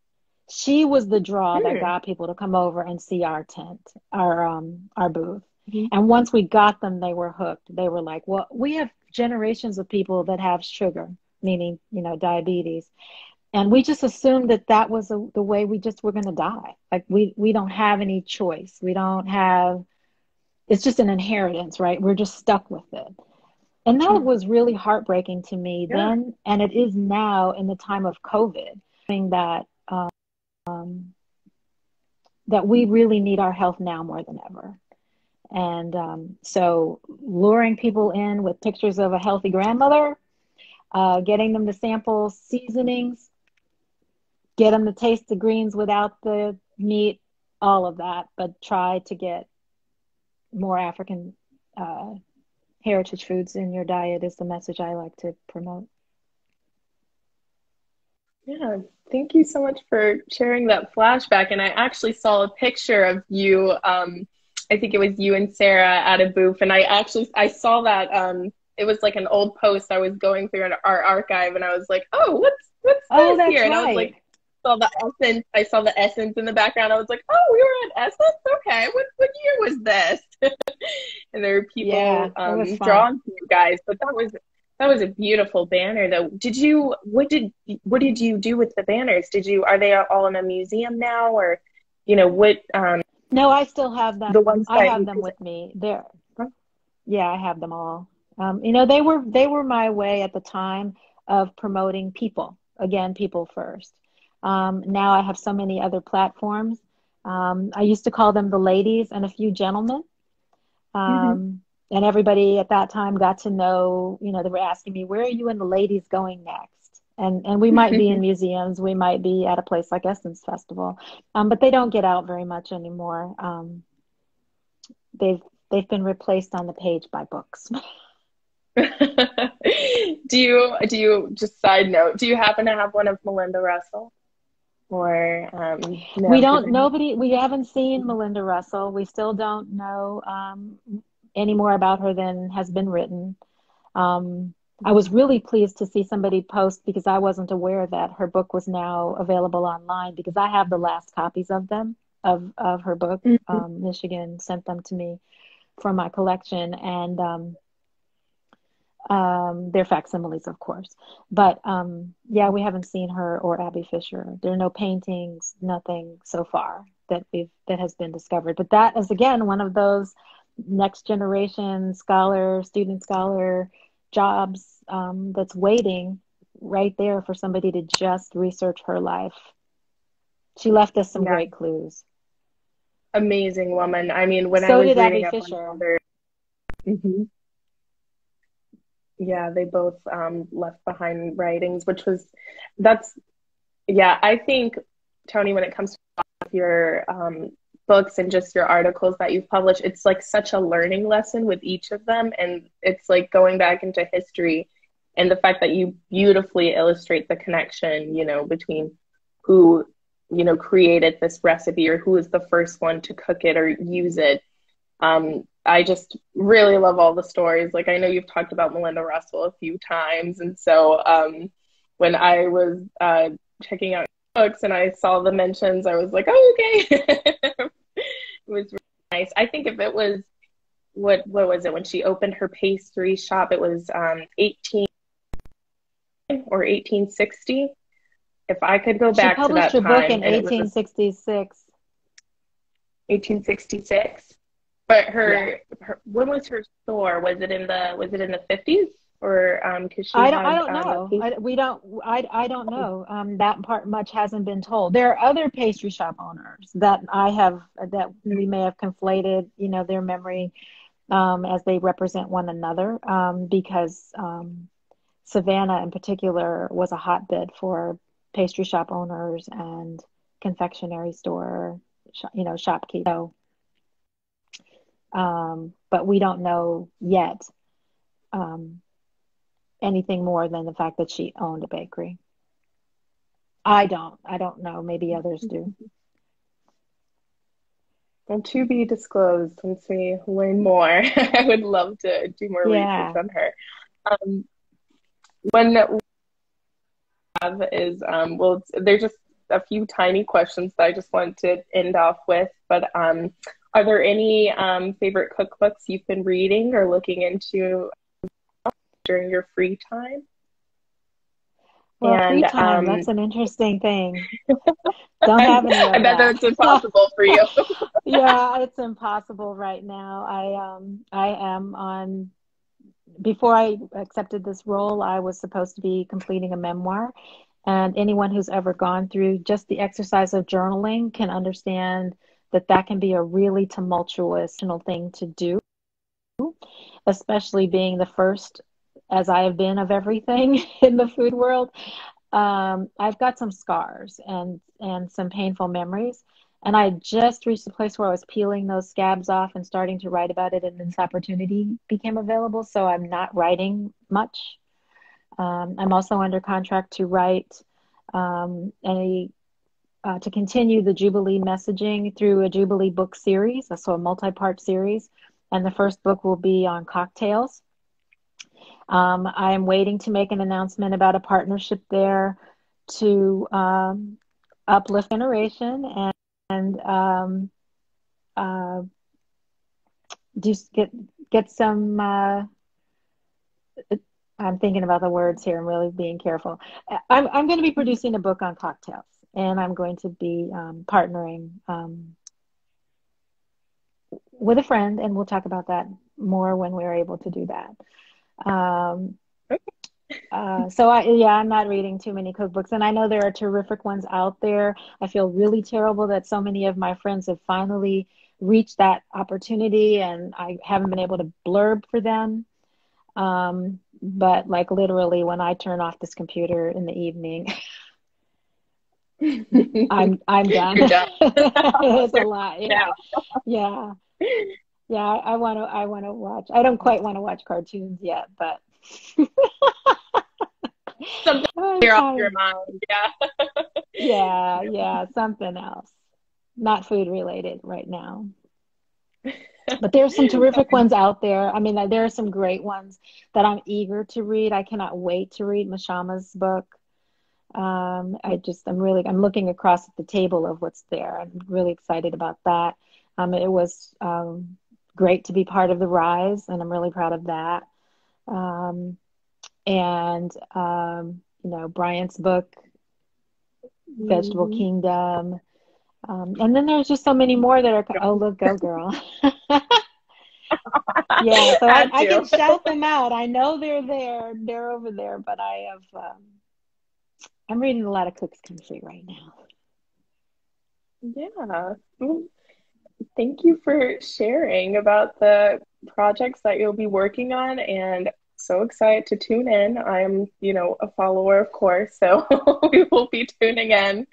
She was the draw sure. that got people to come over and see our tent, our, um, our booth. Mm-hmm. And once we got them, they were hooked. They were like, well, we have generations of people that have sugar, meaning, you know, diabetes. And we just assumed that that was a, the way we just were going to die. Like we, we don't have any choice. We don't have, it's just an inheritance, right? We're just stuck with it. And that was really heartbreaking to me yeah. then. And it is now in the time of COVID, that, um, that we really need our health now more than ever. And um, so luring people in with pictures of a healthy grandmother, uh, getting them to sample seasonings, get them to taste the greens without the meat, all of that, but try to get more African uh, heritage foods in your diet is the message I like to promote. Yeah, thank you so much for sharing that flashback. And I actually saw a picture of you, um, I think it was you and Sarah at a booth. And I actually, I saw that, um, it was like an old post. I was going through our archive and I was like, oh, what's, what's oh, this here? Right. And I was like, saw the essence. I saw the essence in the background. I was like, oh, we were at Essence? Okay. What, what year was this? And there were people yeah, um, drawn to you guys, but that was, that was a beautiful banner though. Did you, what did, what did you do with the banners? Did you, are they all in a museum now or, you know, what, um, no, I still have them. The ones I have them with me there. Yeah, I have them all. Um, you know, they were they were my way at the time of promoting people. Again, people first. Um, now I have so many other platforms. Um, I used to call them the ladies and a few gentlemen. Um, mm-hmm. And everybody at that time got to know, you know, they were asking me, where are you and the ladies going next? And and we might be in museums, we might be at a place like Essence Festival, um, but they don't get out very much anymore. Um, they've they've been replaced on the page by books. do you do you just side note? Do you happen to have one of Melinda Russell? Or um, no, we don't. Nobody. We haven't seen Melinda Russell. We still don't know um, any more about her than has been written. Um, I was really pleased to see somebody post, because I wasn't aware that her book was now available online, because I have the last copies of them, of, of her book. Mm-hmm. Um, Michigan sent them to me for my collection, and um, um, they're facsimiles, of course. But um, yeah, we haven't seen her or Abby Fisher. There are no paintings, nothing so far that we've, that has been discovered. But that is, again, one of those next generation scholar, student scholar jobs um, that's waiting right there for somebody to just research her life. She left us some yeah. great clues. Amazing woman. I mean, when so I was did reading Abby up Fisher. On her, mm-hmm. yeah, they both um, left behind writings, which was, that's, yeah, I think, Toni, when it comes to your um, books and just your articles that you've published, it's like such a learning lesson with each of them. And it's like going back into history and the fact that you beautifully illustrate the connection, you know, between who, you know, created this recipe or who was the first one to cook it or use it. Um, I just really love all the stories. Like, I know you've talked about Melinda Russell a few times. And so um, when I was uh, checking out books and I saw the mentions, I was like, oh, okay. It was really nice. I think if it was, what what was it? When she opened her pastry shop, it was um, eighteen or eighteen sixty. If I could go back to that time. She published her book in eighteen sixty-six. eighteen sixty-six. But her, yeah. her, when was her store? Was it in the was it in the fifties or um? Cause she I don't had, I don't um, know. I, we don't I I don't know. Um, that part much hasn't been told. There are other pastry shop owners that I have that we may have conflated, you know, their memory, um, as they represent one another, um, because um, Savannah in particular was a hotbed for pastry shop owners and confectionery store, you know, shopkeepers. So, Um, but we don't know yet um, anything more than the fact that she owned a bakery. I don't. I don't know. Maybe others do. Well, to be disclosed. Once we learn more, I would love to do more yeah. research on her. Um, one that we have is, um, well, there's just a few tiny questions that I just want to end off with, but um, are there any um, favorite cookbooks you've been reading or looking into during your free time? Well, and, free time, um, that's an interesting thing. Don't have any. I bet that's impossible for you. Yeah, it's impossible right now. I, um, I am on, before I accepted this role, I was supposed to be completing a memoir. And anyone who's ever gone through just the exercise of journaling can understand that that can be a really tumultuous thing to do, especially being the first, as I have been, of everything in the food world. Um, I've got some scars and, and some painful memories. And I just reached a place where I was peeling those scabs off and starting to write about it. And this opportunity became available. So I'm not writing much. Um, I'm also under contract to write um, a Uh, to continue the Jubilee messaging through a Jubilee book series, so a multi-part series. And the first book will be on cocktails. Um, I am waiting to make an announcement about a partnership there to um, uplift generation and, and um, uh, just get, get some... Uh, I'm thinking about the words here and really being careful. I'm, I'm going to be producing a book on cocktails. And I'm going to be um, partnering um, with a friend, and we'll talk about that more when we're able to do that. Um, uh, so, I, yeah, I'm not reading too many cookbooks. And I know there are terrific ones out there. I feel really terrible that so many of my friends have finally reached that opportunity, and I haven't been able to blurb for them. Um, but, like, literally, when I turn off this computer in the evening... I'm I'm done. done. It's a lot. Yeah, yeah, yeah. I want to. I want to watch. I don't quite want to watch cartoons yet, but something clear off your mind. Yeah, yeah, yeah. Something else, not food related right now. But there's some terrific ones out there. I mean, there are some great ones that I'm eager to read. I cannot wait to read Mashama's book. Um, I just, I'm really, I'm looking across at the table of what's there. I'm really excited about that. Um, it was um, great to be part of the Rise, and I'm really proud of that. Um, and, um, you know, Bryant's book, Vegetable mm-hmm. Kingdom. Um, and then there's just so many more that are, oh, look, go girl. Yeah, so I, I can shout them out. I know they're there. They're over there, but I have, um, I'm reading a lot of Cook's Country right now. Yeah. Thank you for sharing about the projects that you'll be working on, and so excited to tune in. I'm, you know, a follower, of course, so we will be tuning in.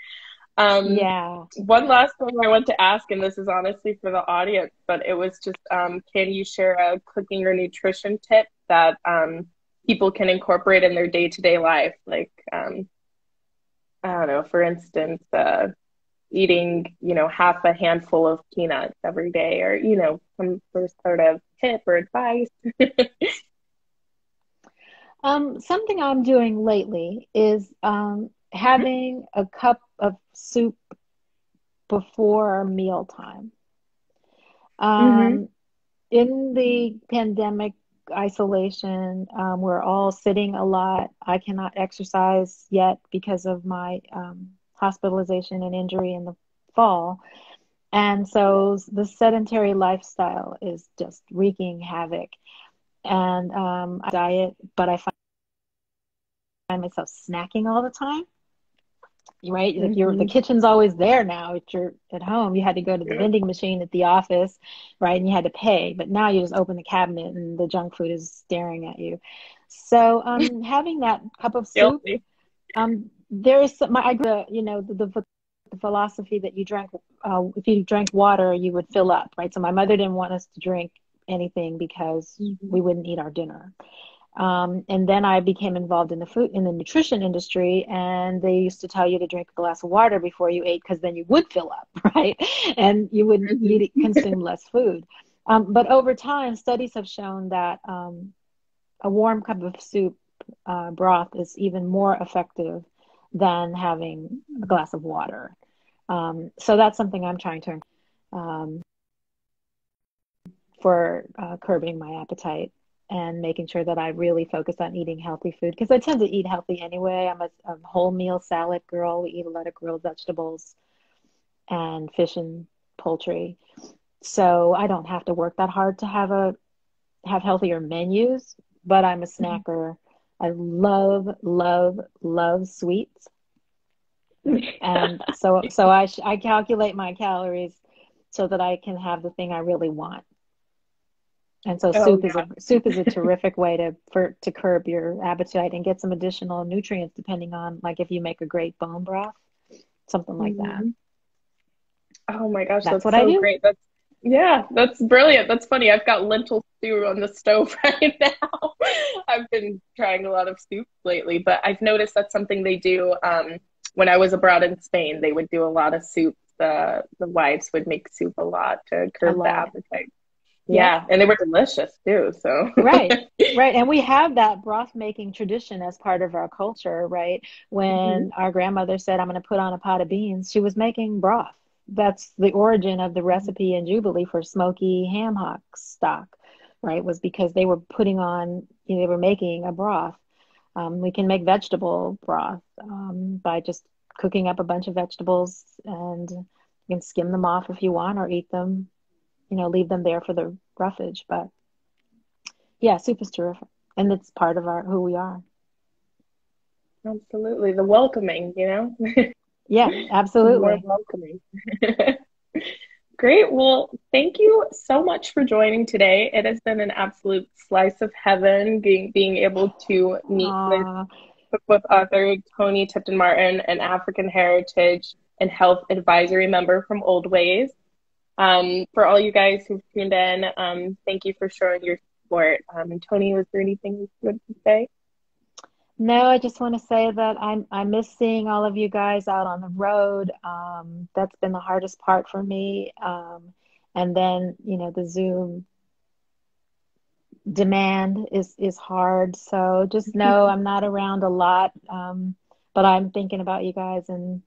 Um, yeah. One last thing I want to ask, and this is honestly for the audience, but it was just, um, can you share a cooking or nutrition tip that um, people can incorporate in their day-to-day life? Like, um, I don't know, for instance, uh, eating, you know, half a handful of peanuts every day, or, you know, some sort of tip or advice. Um, something I'm doing lately is um, having a cup of soup before mealtime. Um, mm-hmm. In the pandemic isolation, um, we're all sitting a lot. I cannot exercise yet because of my um, hospitalization and injury in the fall. And so the sedentary lifestyle is just wreaking havoc. And um, I diet, but I find myself snacking all the time, right? Mm-hmm. Like you're, the kitchen's always there now. If you're at home, you had to go to the yeah. vending machine at the office, right? And you had to pay, but now you just open the cabinet and the junk food is staring at you. So um, having that cup of soup, um, there is some, my, I, you know, the, the the philosophy that you drank, uh, if you drank water, you would fill up, right? So my mother didn't want us to drink anything because we wouldn't eat our dinner. Um, and then I became involved in the food, in the nutrition industry, and they used to tell you to drink a glass of water before you ate because then you would fill up, right? And you would eat, consume less food. Um, but over time, studies have shown that um, a warm cup of soup uh, broth is even more effective than having a glass of water. Um, so that's something I'm trying to um for uh, curbing my appetite and making sure that I really focus on eating healthy food, because I tend to eat healthy anyway. I'm a, a whole meal salad girl. We eat a lot of grilled vegetables and fish and poultry. So I don't have to work that hard to have a have healthier menus, but I'm a snacker. I love, love, love sweets. And so so I, sh- I calculate my calories so that I can have the thing I really want. And so oh, soup yeah. is a soup is a terrific way to for to curb your appetite and get some additional nutrients, depending on, like, if you make a great bone broth, something like mm-hmm. that. Oh my gosh, that's, that's what so I do. Great. That's yeah, that's brilliant. That's funny. I've got lentil stew on the stove right now. I've been trying a lot of soup lately, but I've noticed that's something they do. Um, when I was abroad in Spain, they would do a lot of soup. The the wives would make soup a lot to curb the appetite. Yeah. yeah, and they were delicious too. So right, right, and we have that broth making tradition as part of our culture, right? When mm-hmm. our grandmother said, "I'm going to put on a pot of beans," she was making broth. That's the origin of the recipe in Jubilee for smoky ham hock stock, right? Was because they were putting on, you know, they were making a broth. Um, we can make vegetable broth um, by just cooking up a bunch of vegetables, and you can skim them off if you want, or eat them. You know, leave them there for the roughage, but yeah, soup is terrific, and it's part of our who we are. Absolutely, the welcoming, you know. Yeah, absolutely, welcoming. Great. Well, thank you so much for joining today. It has been an absolute slice of heaven being being able to meet with, with author Toni Tipton-Martin, an African Heritage and Health Advisory member from Oldways. Um, for all you guys who've tuned in, um, thank you for showing your support. Um, Toni, was there anything you wanted to say? No, I just want to say that I'm, I miss seeing all of you guys out on the road. Um, that's been the hardest part for me. Um, and then, you know, the Zoom demand is, is hard. So just know I'm not around a lot, um, but I'm thinking about you guys and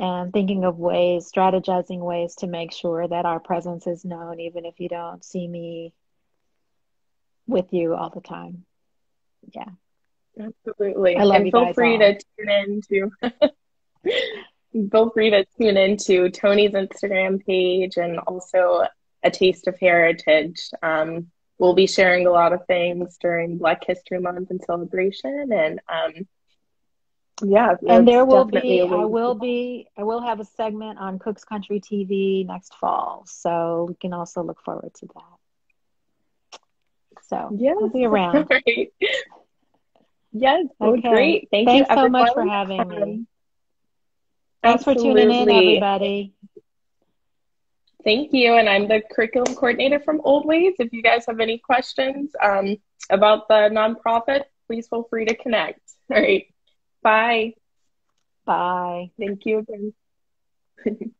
and thinking of ways, strategizing ways to make sure that our presence is known, even if you don't see me with you all the time. Yeah. Absolutely. I love and you feel guys free all. to tune in to, feel free to tune into Toni's Instagram page and also A Taste of Heritage. Um, we'll be sharing a lot of things during Black History Month and celebration. And um, yeah, and there will be, I will be, I will have a segment on Cook's Country T V next fall. So we can also look forward to that. So yeah, we'll be around. Right. Yes. Okay. Great. Thank Thanks you so much for having um, me. Thanks absolutely. for tuning in, everybody. Thank you. And I'm the curriculum coordinator from Oldways. If you guys have any questions um, about the nonprofit, please feel free to connect. All right. Bye. Bye. Thank you again.